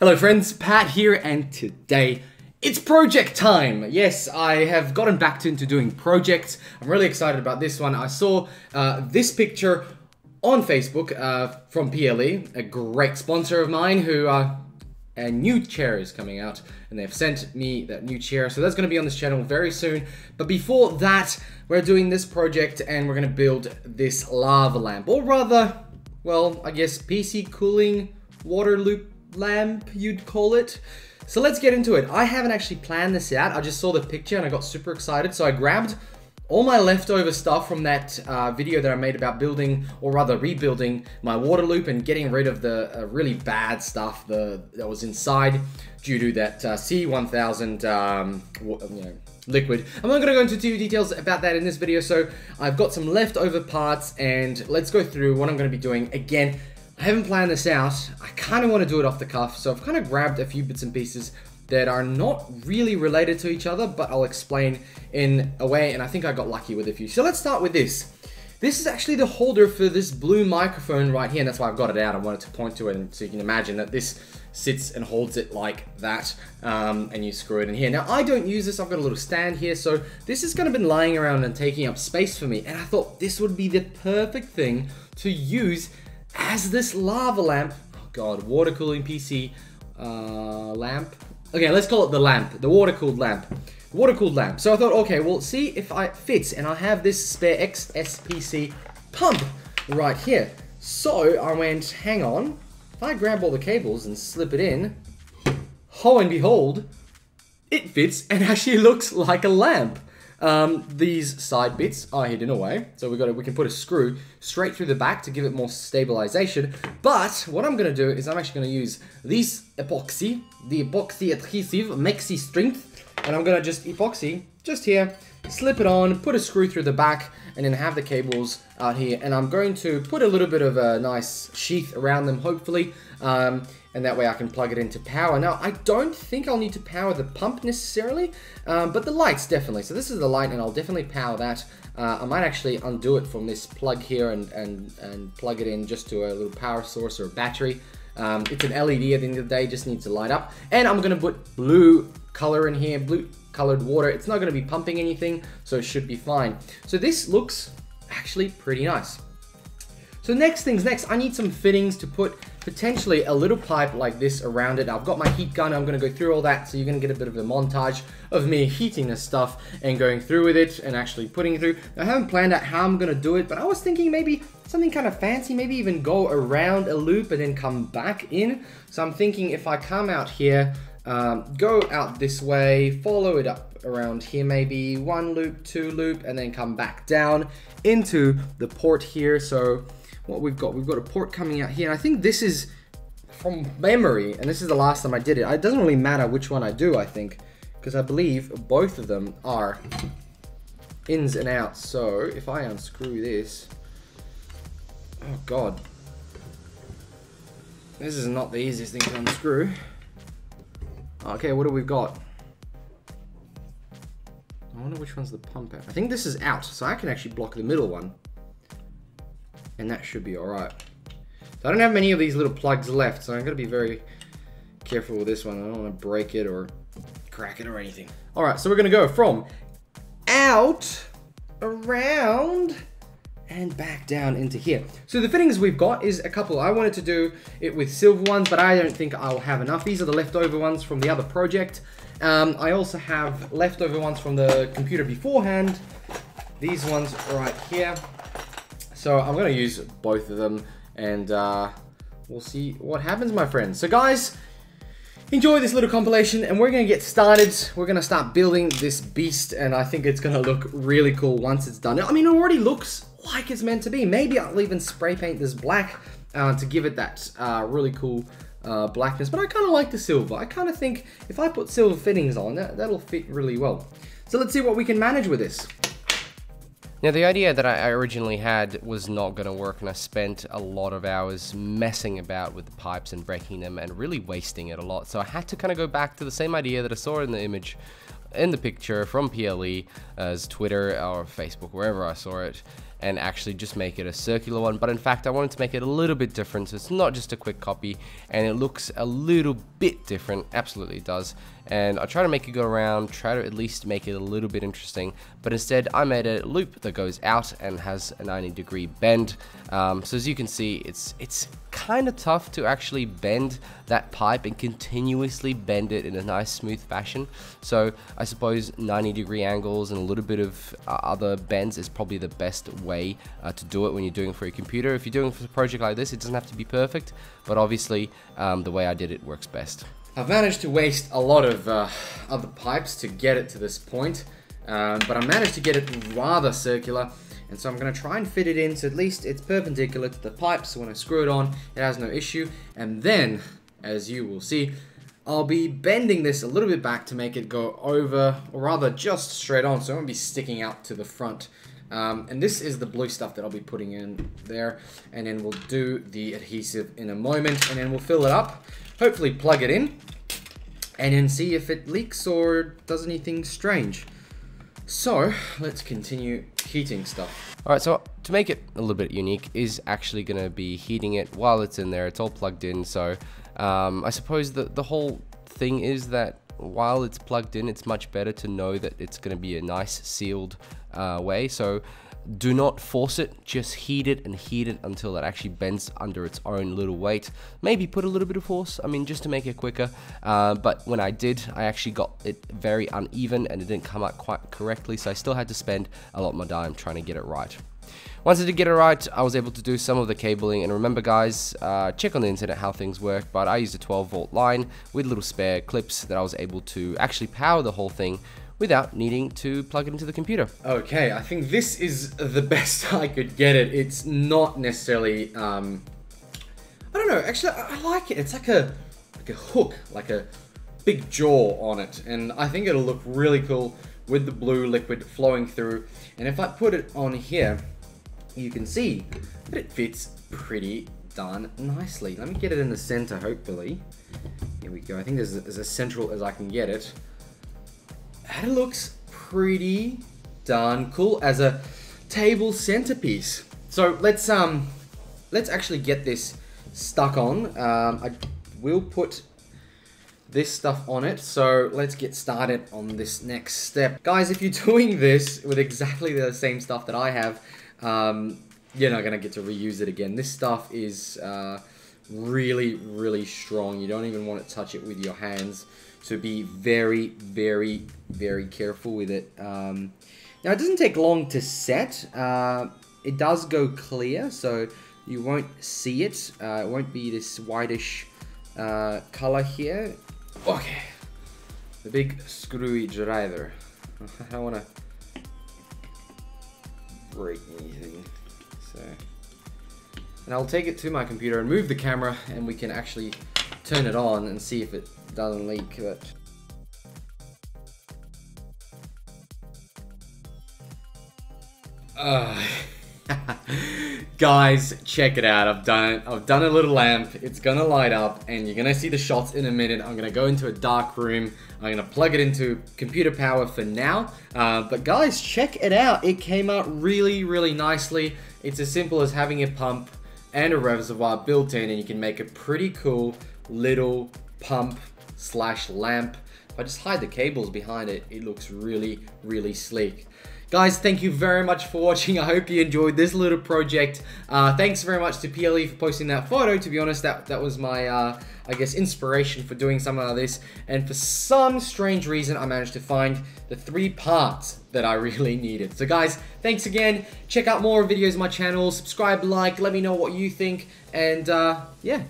Hello friends, Pat here, and today it's project time! Yes, I have gotten back into doing projects. I'm really excited about this one. I saw this picture on Facebook from PLE, a great sponsor of mine, who a new chair is coming out, and they've sent me that new chair, so that's going to be on this channel very soon. But before that, we're doing this project and we're going to build this lava lamp, or rather, well, I guess PC cooling water loop lamp, you'd call it. So let's get into it. I haven't actually planned this out. I just saw the picture and I got super excited, so I grabbed all my leftover stuff from that video that I made about building, or rather rebuilding, my water loop and getting rid of the really bad stuff that was inside due to that C1000 liquid. I'm not going to go into too details about that in this video, so I've got some leftover parts and let's go through what I'm going to be doing. Again, I haven't planned this out. I kind of want to do it off the cuff, so I've kind of grabbed a few bits and pieces that are not really related to each other, but I'll explain in a way, and I think I got lucky with a few. So let's start with this. This is actually the holder for this blue microphone right here, and that's why I've got it out. I wanted to point to it, and so you can imagine that this sits and holds it like that, and you screw it in here. Now, I don't use this. I've got a little stand here, so this has kind of been lying around and taking up space for me, and I thought this would be the perfect thing to use as this lava lamp. Oh god, water cooling PC lamp. Okay, let's call it the lamp, the water-cooled lamp. Water-cooled lamp. So I thought, okay, well, see if it fits, and I have this spare XSPC pump right here. So I went, hang on, if I grab all the cables and slip it in, oh, and behold, it fits and actually looks like a lamp. These side bits are hidden away, so we can put a screw straight through the back to give it more stabilization. But what I'm gonna do is I'm actually gonna use this epoxy, the epoxy adhesive Maxi Strength, and I'm gonna just epoxy just here, slip it on, put a screw through the back, and then have the cables out here. And I'm going to put a little bit of a nice sheath around them, hopefully, and that way I can plug it into power. Now, I don't think I'll need to power the pump necessarily, but the lights definitely. So this is the light, and I'll definitely power that. I might actually undo it from this plug here and plug it in just to a little power source or a battery. It's an LED at the end of the day, just needs to light up. And I'm gonna put blue color in here, blue colored water. It's not gonna be pumping anything, so it should be fine. So this looks actually pretty nice. So next things next, I need some fittings to put potentially a little pipe like this around it. I've got my heat gun, I'm gonna go through all that, so you're gonna get a bit of a montage of me heating this stuff and going through with it and actually putting it through. I haven't planned out how I'm gonna do it, but I was thinking maybe something kind of fancy, maybe even go around a loop and then come back in. So I'm thinking if I come out here, go out this way, follow it up around here, maybe one loop, two loop, and then come back down into the port here. So what we've got a port coming out here. And I think this is from memory, and this is the last time I did it. It doesn't really matter which one I do, I think, because I believe both of them are ins and outs. So if I unscrew this, oh god, this is not the easiest thing to unscrew. Okay, what do we got? I wonder which one's the pump out. I think this is out, so I can actually block the middle one. And that should be all right. So I don't have many of these little plugs left, so I'm gonna be very careful with this one. I don't wanna break it or crack it or anything. All right, so we're gonna go from out, around, and back down into here. So the fittings we've got is a couple. I wanted to do it with silver ones, but I don't think I'll have enough. These are the leftover ones from the other project. I also have leftover ones from the computer beforehand. These ones right here. So I'm gonna use both of them, and we'll see what happens, my friends. So guys, enjoy this little compilation, and we're gonna get started. We're gonna start building this beast, and I think it's gonna look really cool once it's done. I mean, it already looks like it's meant to be. Maybe I'll even spray paint this black to give it that really cool blackness, but I kind of like the silver. I kind of think if I put silver fittings on, that'll fit really well. So let's see what we can manage with this. Now, the idea that I originally had was not going to work, and I spent a lot of hours messing about with the pipes and breaking them and really wasting it a lot. So I had to kind of go back to the same idea that I saw in the image, in the picture from PLE, as Twitter or Facebook, wherever I saw it, and actually just make it a circular one. But in fact, I wanted to make it a little bit different, so it's not just a quick copy, and it looks a little bit different, absolutely does. And I try to make it go around, try to at least make it a little bit interesting, but instead I made a loop that goes out and has a 90-degree bend. So as you can see, it's kind of tough to actually bend that pipe and continuously bend it in a nice smooth fashion. So I suppose 90-degree angles and a little bit of other bends is probably the best way to do it when you're doing it for your computer. If you're doing it for a project like this, it doesn't have to be perfect, but obviously the way I did it works best. I've managed to waste a lot of other pipes to get it to this point, but I managed to get it rather circular, and so I'm going to try and fit it in so at least it's perpendicular to the pipe, so when I screw it on it has no issue. And then, as you will see, I'll be bending this a little bit back to make it go over, or rather just straight on, so it won't be sticking out to the front. And this is the blue stuff that I'll be putting in there, and then we'll do the adhesive in a moment, and then we'll fill it up, hopefully plug it in, and then see if it leaks or does anything strange. So let's continue heating stuff. All right, so to make it a little bit unique is actually going to be heating it while it's in there. It's all plugged in, so I suppose the whole thing is that while it's plugged in, it's much better to know that it's going to be a nice sealed way. So do not force it, just heat it until it actually bends under its own little weight. Maybe put a little bit of force, I mean, just to make it quicker. But when I did, I actually got it very uneven and it didn't come out quite correctly. So I still had to spend a lot more time trying to get it right. Once I did get it right, I was able to do some of the cabling, and remember guys, check on the internet how things work, but I used a 12-volt line with little spare clips that I was able to actually power the whole thing without needing to plug it into the computer. Okay, I think this is the best I could get it. It's not necessarily, I don't know, actually I like it. It's like a hook, like a big jaw on it, and I think it'll look really cool with the blue liquid flowing through. And if I put it on here, you can see that it fits pretty darn nicely. Let me get it in the center, hopefully. Here we go. I think this is as central as I can get it. And it looks pretty darn cool as a table centerpiece. So let's actually get this stuck on. I will put this stuff on it, so let's get started on this next step. Guys, if you're doing this with exactly the same stuff that I have, you're not gonna get to reuse it again. This stuff is really, really strong. You don't even want to touch it with your hands, so be very, very, very careful with it. Now, it doesn't take long to set. It does go clear, so you won't see it. It won't be this whitish color here. Okay, the big screwy driver. I don't want to break anything, so. And I'll take it to my computer and move the camera, and we can actually turn it on and see if it doesn't leak. But guys, check it out. I've done it. I've done a little lamp. It's gonna light up, and you're gonna see the shots in a minute. I'm gonna go into a dark room. I'm gonna plug it into computer power for now. But guys, check it out. It came out really, really nicely. It's as simple as having a pump and a reservoir built in, and you can make a pretty cool little pump slash lamp. If I just hide the cables behind it, it looks really, really sleek. Guys, thank you very much for watching. I hope you enjoyed this little project. Thanks very much to PLE for posting that photo. To be honest, that was my, I guess, inspiration for doing something like this. And for some strange reason, I managed to find the three parts that I really needed. So guys, thanks again. Check out more videos on my channel. Subscribe, like, let me know what you think. And yeah.